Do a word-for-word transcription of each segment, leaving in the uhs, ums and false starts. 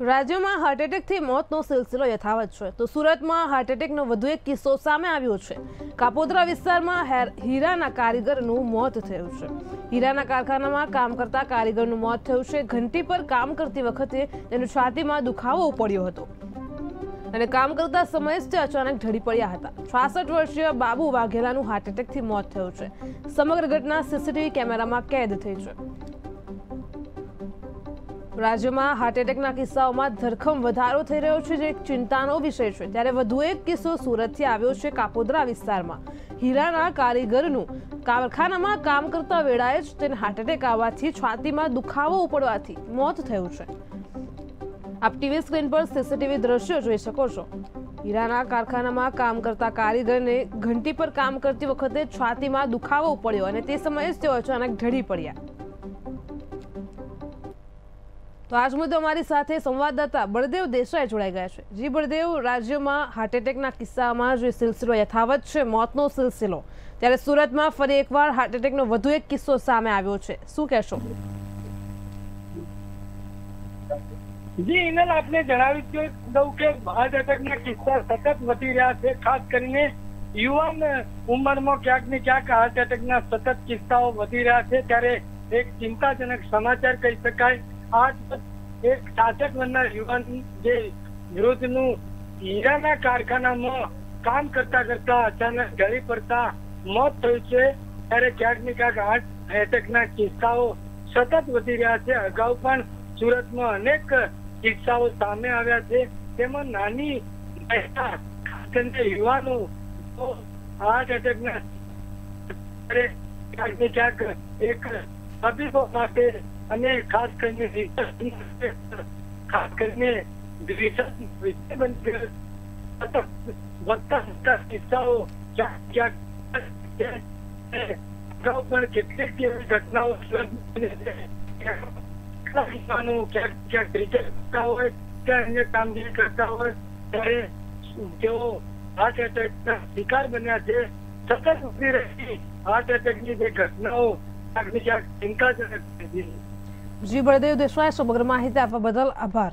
राज्य में heart attack थी मौत नो सिलसिलो यथावत है। तो सूरत में हार्ट एटेक नो वधु एक किस्सो सामे आव्यो छे। कापोदरा विस्तार में हीराना कारीगर नु मौत थयुं छे। हीराना कारखाना में काम करता कारीगर नु मौत थयुं छे। घंटी पर काम करती वखते तेनी छाती में दुखावो पड्यो हतो अने काम करता समय ज अचानक ढड़ी पड़ा था। छियासठ वर्षीय बाबु वाघेला हार्ट एटेक थी मौत थयुं छे। समग्र घटना सीसीटीवी कैमरा में कैद थई छे। राज्य में हार्ट एटेक किस्साओं में धरखम वधारो थई रह्यो छे, जे चिंतानो विषय छे। त्यारे वधु एक किस्सो सूरत थी आव्यो छे। कापोदरा विस्तार में हीराना कारीगरनु कारखाना में काम करता वेळाए ज तेने हार्ट एटेक आववाथी छाती में दुखावो उपड़वाथी मौत थयुं छे। आप टीवी स्क्रीन पर सीसीटीवी दृश्य जोई शको छो। हीराना कारखाना में काम करता कारीगर ने घंटी पर काम करती वखते छाती में दुखावो पड्यो अने ते समये ज अचानक ढड़ी पड्या। तो आज मुद्दे हमारी साथ संवाददाता बलदेव देशवाई जोड़ाई गया है। जी बलदेव, राज्य में हार्ट एटेक किस्सा में जो सिलसिलो यथावत है, मौत नो सिलसिलो, त्यारे सूरत में फरी एक बार हार्ट एटेक नो वधु एक किस्सो सामे आव्यो छे। शुं कहेशो? जी इनल, आपने जणाव्युं दऊं के हार्ट एटेक ना किस्सा सतत वधी रह्या छे। खास करीने युवान उंमरमां क्यांक ने क्यांक हार्ट एटेक ना सतत किस्साओ वधी रह्या छे। त्यारे एक चिंताजनक समाचार कही शकाय। आज एक सासठ वर्षना युवान जे वृद्धनु हीराना कारखानामां काम करता करता अचानक ढળી પડતા मौत थई छे। त्यारे क्यांक ने क्यांक हार्ट एटेक ना किस्साओ सतत वधी रह्या छे। अगाउ पण सूरत में अनेक किस्साओ सामे आव्या छे, तेमां नानी महिला तंत्र युवानो हार्ट एटेक ना क्यांक ने क्यांक एक तबीबो माटे अने खास करीने रिसर्च खास करीने रिसर्च विषय बनी वत्ता वत्ता किस्साओ क्या क्या गाँव पर कितने कितने घटनाओं किसानों क्या क्या तरीके करता हुआ क्या अन्य काम भी करता हुआ तेरे जो हार्ट अटैक का शिकार बना थे सतत उठी रही हार्ट अटैक की घटनाओं अग्नि क्या इनका जनक थी। जी बलदेव देशवाई, समग्र माहिती आपा बदल आभार।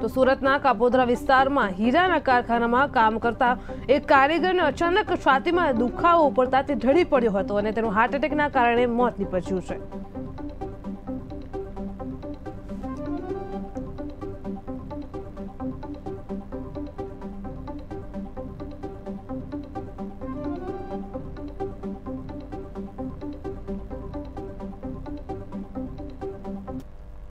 तो सूरतना कापोदरा विस्तार में हीराना कारखाना में काम करता एक कारीगर ने अचानक छाती में दुखावो उपड़ता ढળી પડ્યો હતો અને તેનું हार्ट एटेक ना कारण मौत निपज्यु छे।